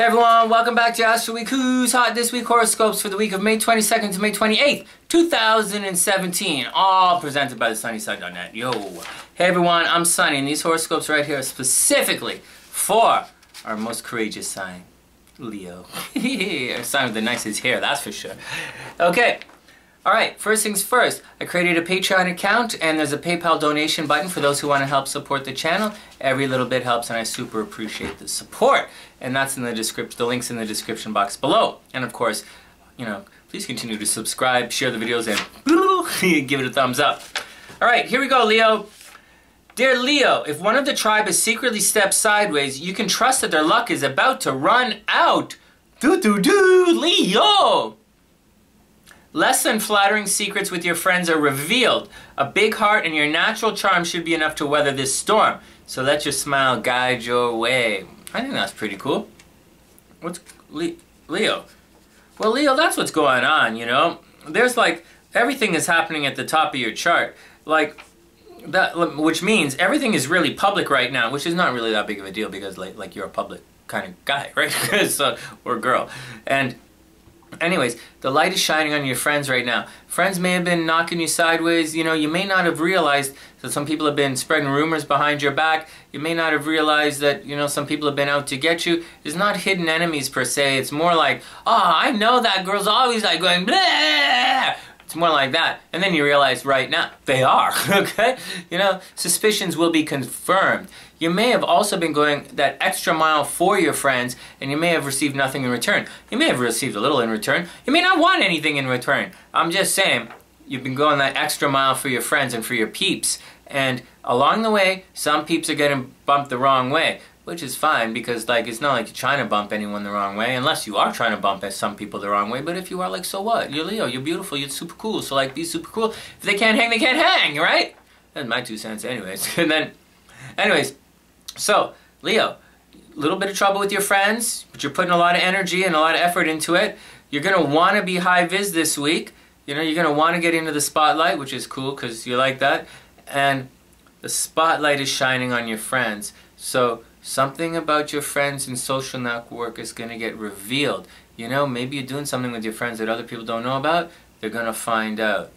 Hey everyone, welcome back to Astro Week. Who's Hot This Week horoscopes for the week of May 22nd to May 28th, 2017. All presented by the sunnyside.net. Yo. Hey everyone, I'm Sunny, and these horoscopes right here are specifically for our most courageous sign, Leo. A sign with the nicest hair, that's for sure. Okay. Alright, first things first, I created a Patreon account and there's a PayPal donation button for those who want to help support the channel. Every little bit helps and I super appreciate the support. And that's in the description, the link's in the description box below. And of course, you know, please continue to subscribe, share the videos, and give it a thumbs up. Alright, here we go, Leo. Dear Leo, if one of the tribe has secretly stepped sideways, you can trust that their luck is about to run out. Leo! Less than flattering secrets with your friends are revealed. A big heart and your natural charm should be enough to weather this storm. So let your smile guide your way. I think that's pretty cool. What's Leo? Well, Leo, that's what's going on, you know. There's like, everything is happening at the top of your chart. Like, that, which means everything is really public right now, which is not really that big of a deal because like you're a public kind of guy, right? So, or girl. And anyways, the light is shining on your friends right now. Friends may have been knocking you sideways. You know, you may not have realized that some people have been spreading rumors behind your back. You may not have realized that, you know, some people have been out to get you. It's not hidden enemies per se. It's more like, oh, I know that girl's always like going, bleh. It's more like that. And then you realize right now, they are, okay? You know, suspicions will be confirmed. You may have also been going that extra mile for your friends, and you may have received nothing in return. You may have received a little in return. You may not want anything in return. I'm just saying, you've been going that extra mile for your friends and for your peeps. And along the way, some peeps are getting bumped the wrong way, which is fine because like it's not like you're trying to bump anyone the wrong way unless you are trying to bump some people the wrong way. But if you are, like, so what? You're Leo, you're beautiful, you're super cool. So like, be super cool. If they can't hang, they can't hang, right? That's my 2 cents anyways. And then, anyways, so Leo, a little bit of trouble with your friends, but you're putting a lot of energy and a lot of effort into it. You're going to want to be high vis this week. You know, you're going to want to get into the spotlight, which is cool because you like that. And the spotlight is shining on your friends. So something about your friends and social network is going to get revealed. You know, maybe you're doing something with your friends that other people don't know about. They're going to find out.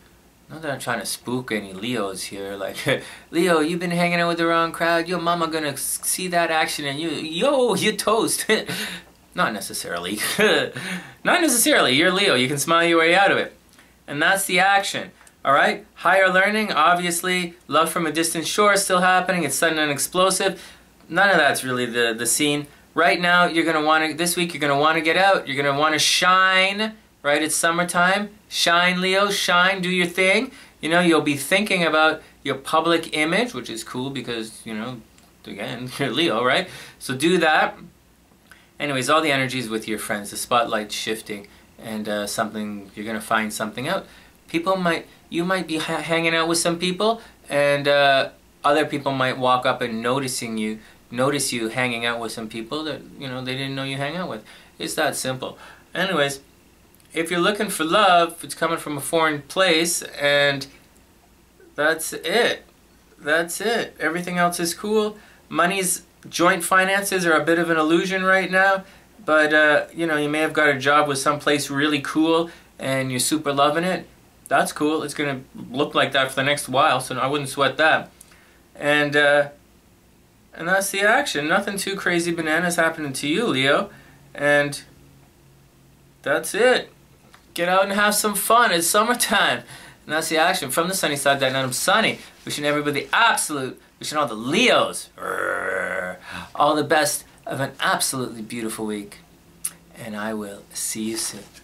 Not that I'm trying to spook any Leos here. Like, Leo, you've been hanging out with the wrong crowd. Your mama going to see that action and you're toast. Not necessarily. Not necessarily. You're Leo. You can smile your way out of it. And that's the action. Alright? Higher learning, obviously. Love from a distant shore is still happening. It's sudden and explosive. None of that's really the scene. Right now, you're going to want to, this week, you're going to want to get out. You're going to want to shine, right? It's summertime. Shine, Leo. Shine. Do your thing. You know, you'll be thinking about your public image, which is cool because, you know, again, you're Leo, right? So do that. Anyways, all the energy is with your friends. The spotlight's shifting and something, you're going to find something out. People might, you might be hanging out with some people and other people might walk up and notice you hanging out with some people that, you know, they didn't know you hang out with. It's that simple. Anyways, if you're looking for love, it's coming from a foreign place, and that's it. That's it. Everything else is cool. Money's joint finances are a bit of an illusion right now, but, you know, you may have got a job with someplace really cool, and you're super loving it. That's cool. It's going to look like that for the next while, so I wouldn't sweat that. And that's the action. Nothing too crazy bananas happening to you, Leo. And that's it. Get out and have some fun. It's summertime. And that's the action. From the sunny side, that night I'm Sunny. Wishing everybody absolute, wishing all the Leos all the best of an absolutely beautiful week. And I will see you soon.